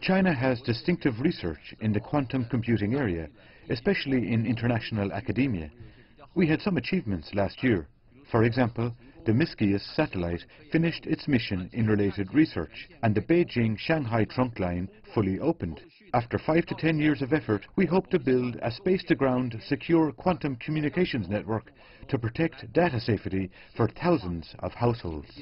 China has distinctive research in the quantum computing area, especially in international academia. We had some achievements last year. For example, the Micius satellite finished its mission in related research, and the Beijing-Shanghai trunk line fully opened. After 5 to 10 years of effort, we hope to build a space-to-ground secure quantum communications network to protect data safety for thousands of households.